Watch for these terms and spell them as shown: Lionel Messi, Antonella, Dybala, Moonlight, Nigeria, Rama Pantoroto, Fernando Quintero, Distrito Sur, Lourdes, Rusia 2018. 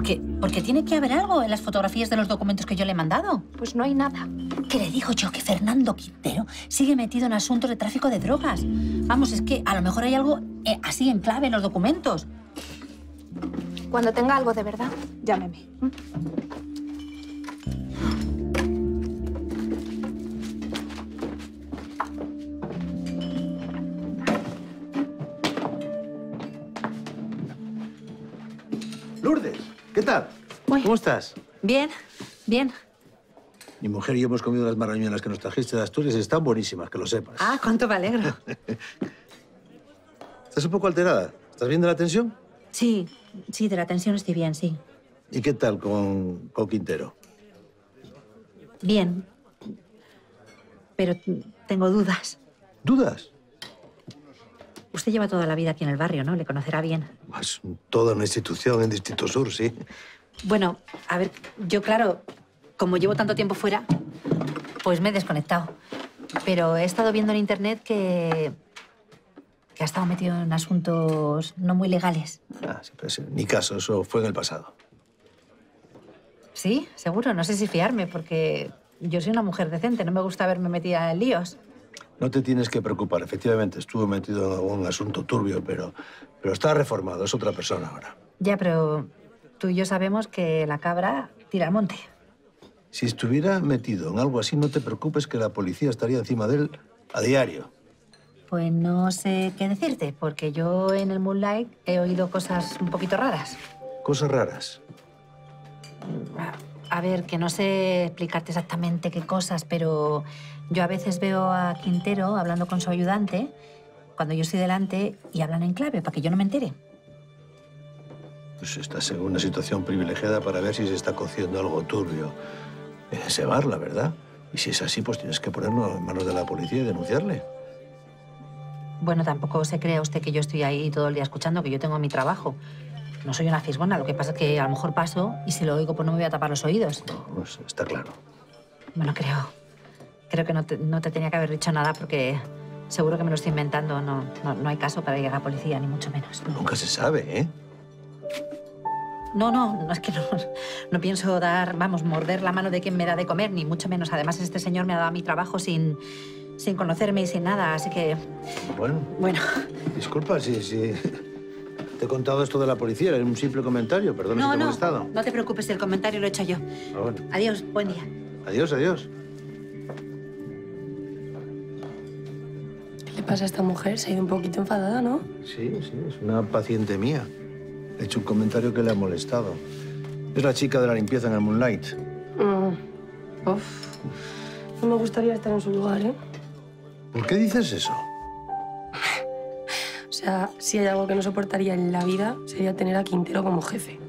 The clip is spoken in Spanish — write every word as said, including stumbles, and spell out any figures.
Porque, porque tiene que haber algo en las fotografías de los documentos que yo le he mandado. Pues no hay nada. ¿Qué le digo yo? Que Fernando Quintero sigue metido en asuntos de tráfico de drogas. Vamos, es que a lo mejor hay algo eh, así en clave en los documentos. Cuando tenga algo de verdad, llámeme. ¿Mm? Lourdes, ¿qué tal? Uy. ¿Cómo estás? Bien, bien. Mi mujer y yo hemos comido las marrañuelas que nos trajiste de Asturias y están buenísimas, que lo sepas. Ah, cuánto me alegro. ¿Estás un poco alterada? ¿Estás bien de la tensión? Sí, sí, de la tensión estoy bien, sí. ¿Y qué tal con, con Quintero? Bien, pero tengo dudas. ¿Dudas? Usted lleva toda la vida aquí en el barrio, ¿no? Le conocerá bien. Es toda una institución en Distrito Sur, sí. Bueno, a ver, yo claro, como llevo tanto tiempo fuera, pues me he desconectado. Pero he estado viendo en internet que... que ha estado metido en asuntos no muy legales. Ah, sí, pero sí, ni caso, eso fue en el pasado. Sí, seguro. No sé si fiarme, porque yo soy una mujer decente. No me gusta verme metida en líos. No te tienes que preocupar. Efectivamente, estuve metido en algún asunto turbio, pero, pero está reformado. Es otra persona ahora. Ya, pero tú y yo sabemos que la cabra tira al monte. Si estuviera metido en algo así, no te preocupes que la policía estaría encima de él a diario. Pues no sé qué decirte, porque yo en el Moonlight he oído cosas un poquito raras. ¿Cosas raras? A ver, que no sé explicarte exactamente qué cosas, pero... yo a veces veo a Quintero hablando con su ayudante cuando yo estoy delante y hablan en clave para que yo no me entere. Pues estás en una situación privilegiada para ver si se está cociendo algo turbio en ese bar, la verdad. Y si es así, pues tienes que ponerlo en manos de la policía y denunciarle. Bueno, tampoco se crea usted que yo estoy ahí todo el día escuchando, que yo tengo mi trabajo. No soy una fisgona, lo que pasa es que a lo mejor paso y si lo oigo pues no me voy a tapar los oídos. No, pues está claro. Bueno, creo... Creo que no te, no te tenía que haber dicho nada porque seguro que me lo estoy inventando. No, no, no hay caso para ir a la policía, ni mucho menos. Nunca se sabe, ¿eh? No, no, no es que no, no pienso dar, vamos, morder la mano de quien me da de comer, ni mucho menos. Además, este señor me ha dado mi trabajo sin, sin conocerme y sin nada, así que... Bueno. Bueno. Disculpa si, si te he contado esto de la policía. Era un simple comentario, perdona no, si te he molestado. No, no te preocupes, el comentario lo he hecho yo. Ah, bueno. Adiós, buen día. Adiós, adiós. ¿Qué pasa a esta mujer? Se ha ido un poquito enfadada, ¿no? Sí, sí, es una paciente mía. He hecho un comentario que le ha molestado. Es la chica de la limpieza en el Moonlight. Mm. Uf. No me gustaría estar en su lugar, ¿eh? ¿Por qué dices eso? O sea, si hay algo que no soportaría en la vida, sería tener a Quintero como jefe.